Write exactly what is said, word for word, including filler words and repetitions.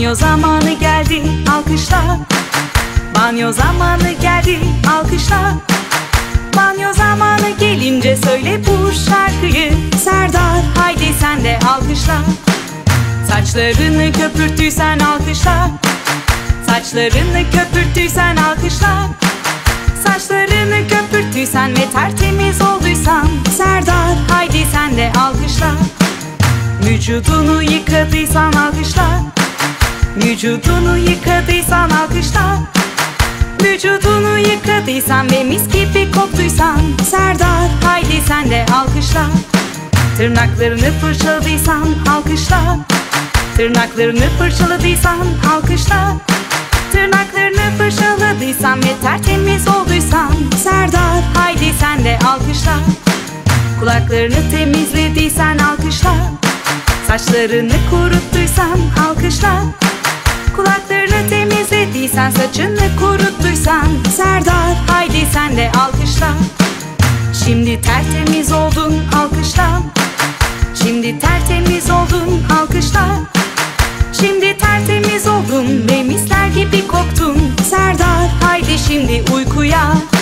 Banyo zamanı geldi, alkışla. Banyo zamanı geldi, alkışla. Banyo zamanı gelince söyle bu şarkıyı Serdar, haydi sen de alkışla. Saçlarını köpürttüysen alkışla. Saçlarını köpürttüysen alkışla. Saçlarını köpürttüysen ve tertemiz olduysan Serdar, haydi sen de alkışla. Vücudunu yıkadıysan alkışla. Vücudunu yıkadıysan alkışla. Vücudunu yıkadıysan ve mis gibi koktuysan Serdar, haydi sen de alkışla. Tırnaklarını fırçaladıysan alkışla. Tırnaklarını fırçaladıysan alkışla. Tırnaklarını fırçaladıysan ve tertemiz olduysan Serdar, haydi sen de alkışla. Kulaklarını temizlediysen alkışla. Saçlarını kuruttuysan alkışla. Kulaklarını temizlediysen, saçını kuruttuysan Serdar, haydi sen de alkışla. Şimdi tertemiz oldun, alkışla. Şimdi tertemiz oldun, alkışla. Şimdi tertemiz oldun ve misler gibi koktun Serdar, haydi şimdi uykuya.